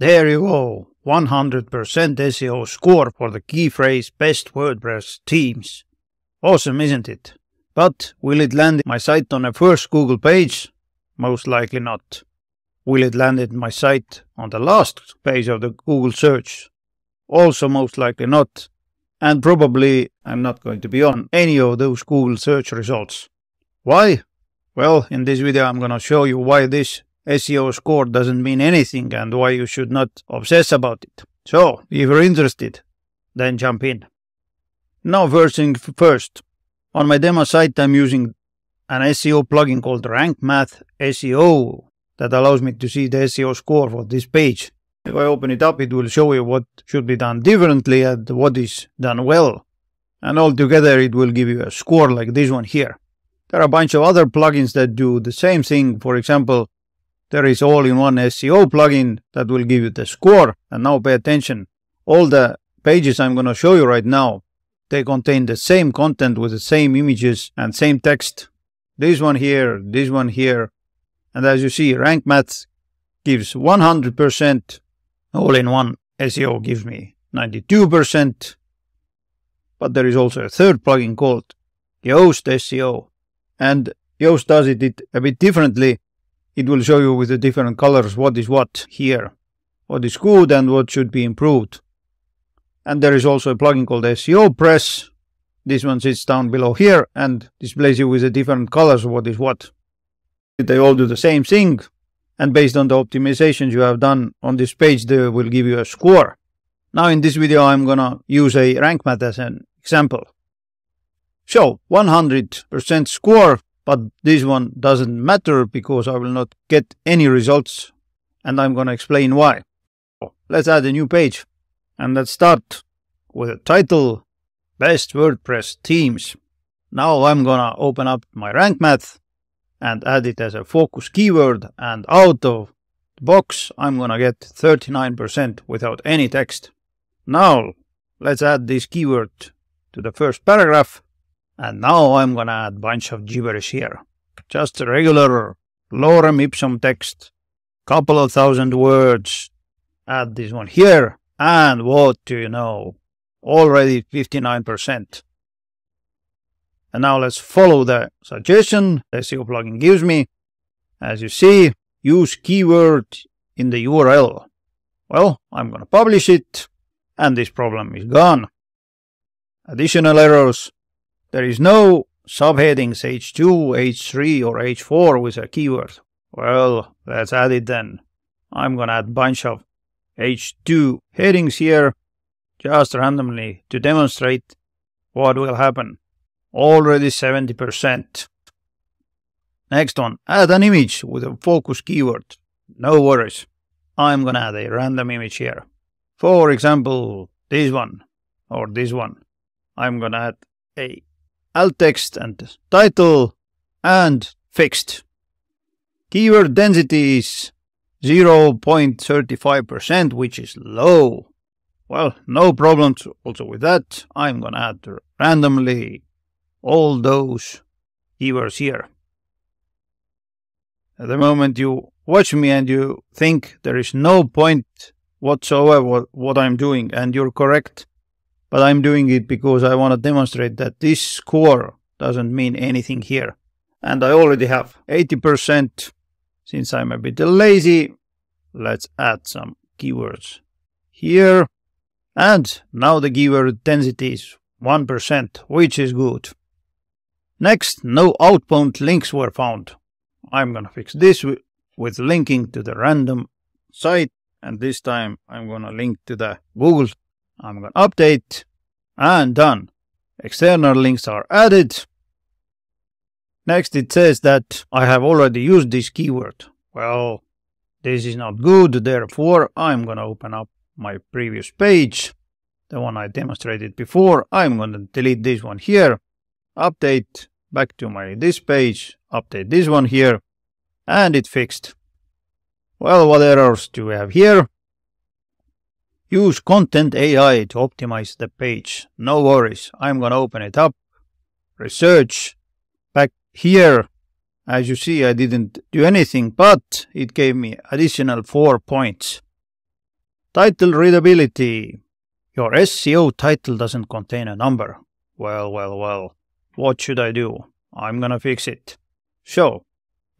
There you go, 100% SEO score for the key phrase best WordPress themes. Awesome, isn't it? But will it land my site on the first Google page? Most likely not. Will it land my site on the last page of the Google search? Also most likely not. And probably I'm not going to be on any of those Google search results. Why? Well, in this video I'm gonna show you why this SEO score doesn't mean anything and why you should not obsess about it. So, if you're interested, then jump in. Now first thing first. On my demo site I'm using an SEO plugin called Rank Math SEO that allows me to see the SEO score for this page. If I open it up, it will show you what should be done differently and what is done well. And altogether it will give you a score like this one here. There are a bunch of other plugins that do the same thing. For example, there is All in One SEO plugin that will give you the score. And now pay attention. All the pages I'm going to show you right now, they contain the same content with the same images and same text. This one here, and as you see, Rank Math gives 100%, All in One SEO gives me 92%, but there is also a third plugin called Yoast SEO, and Yoast does it a bit differently. It will show you with the different colors what is what here, what is good and what should be improved. And there is also a plugin called SEOPress. This one sits down below here and displays you with the different colors what is what. They all do the same thing, and based on the optimizations you have done on this page, they will give you a score. Now in this video I'm gonna use a Rank Math as an example. So 100% score, but this one doesn't matter because I will not get any results, and I'm gonna explain why. So, let's add a new page. And let's start with a title, Best WordPress Themes. Now I'm gonna open up my Rank Math and add it as a focus keyword, and out of the box I'm gonna get 39% without any text. Now let's add this keyword to the first paragraph, and now I'm gonna add a bunch of gibberish here. Just a regular lorem ipsum text, couple of thousand words, add this one here. And what do you know? Already 59%. And now let's follow the suggestion the SEO plugin gives me. As you see, use keyword in the URL. Well, I'm gonna publish it, and this problem is gone. Additional errors. There is no subheadings H2, H3, or H4 with a keyword. Well, let's add it then. I'm gonna add a bunch of H2 headings here, just randomly to demonstrate what will happen. Already 70%. Next one, add an image with a focus keyword. No worries. I'm gonna add a random image here. For example, this one or this one. I'm gonna add a alt text and title and fixed. Keyword density is 0.35%, which is low. Well, no problems also with that. I'm gonna add randomly all those keywords here. At the moment you watch me and you think there is no point whatsoever what I'm doing, and you're correct, but I'm doing it because I want to demonstrate that this score doesn't mean anything here. And I already have 80%. Since I'm a bit lazy, let's add some keywords here. And now the keyword density is 1%, which is good. Next, no outbound links were found. I'm gonna fix this with linking to the random site. And this time I'm gonna link to the Google. I'm gonna update. And done. External links are added. Next, it says that I have already used this keyword. Well, this is not good, therefore I'm gonna open up my previous page, the one I demonstrated before. I'm gonna delete this one here, update, back to my this page, update this one here, and it fixed. Well, what errors do we have here? Use Content AI to optimize the page. No worries, I'm gonna open it up, research, back here. As you see, I didn't do anything, but it gave me additional 4 points. Title readability. Your SEO title doesn't contain a number. Well. What should I do? I'm gonna fix it. So,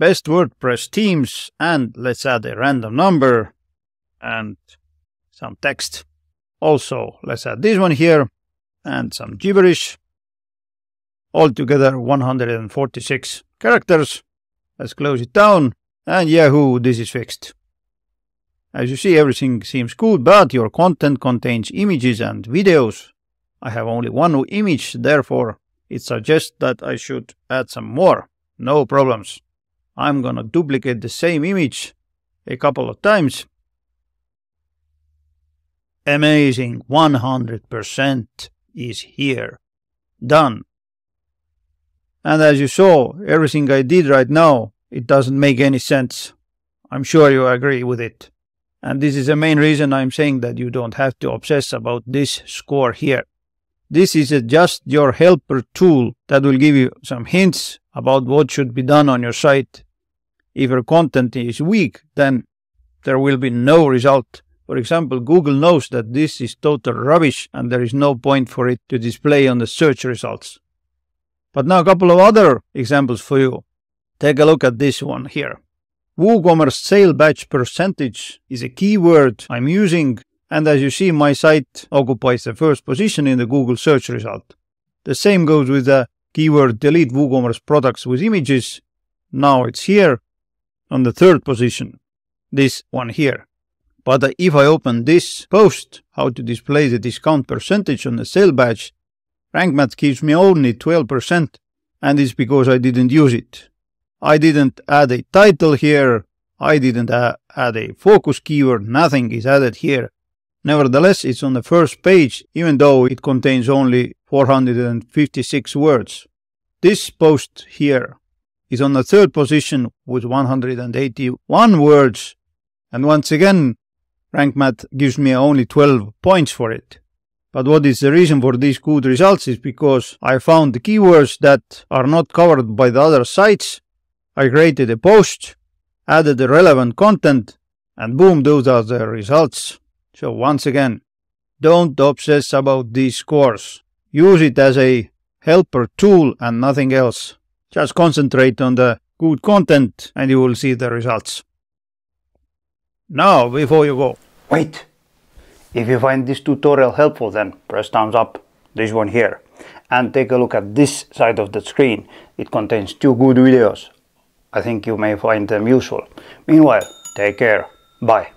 best WordPress themes, and let's add a random number and some text. Also, let's add this one here and some gibberish. Altogether 146 characters. Let's close it down, and yahoo, this is fixed. As you see, everything seems good, but your content contains images and videos. I have only one image, therefore it suggests that I should add some more. No problems. I'm gonna duplicate the same image a couple of times. Amazing, 100% is here. Done. And as you saw, everything I did right now, it doesn't make any sense. I'm sure you agree with it. And this is the main reason I'm saying that you don't have to obsess about this score here. This is just your helper tool that will give you some hints about what should be done on your site. If your content is weak, then there will be no result. For example, Google knows that this is total rubbish and there is no point for it to display on the search results. But now a couple of other examples for you. Take a look at this one here. WooCommerce sale batch percentage is a keyword I'm using, and as you see, my site occupies the first position in the Google search result. The same goes with the keyword delete WooCommerce products with images. Now it's here on the third position, this one here. But if I open this post, how to display the discount percentage on the sale batch, Rank Math gives me only 12%, and it's because I didn't use it. I didn't add a title here, I didn't add a focus keyword, nothing is added here. Nevertheless, it's on the first page, even though it contains only 456 words. This post here is on the third position with 181 words, and once again, Rank Math gives me only 12 points for it. But what is the reason for these good results is because I found the keywords that are not covered by the other sites. I created a post, added the relevant content, and boom, those are the results. So once again, don't obsess about these scores. Use it as a helper tool and nothing else. Just concentrate on the good content and you will see the results. Now, before you go, wait. If you find this tutorial helpful, then press thumbs up, this one here. And take a look at this side of the screen. It contains two good videos. I think you may find them useful. Meanwhile, take care. Bye.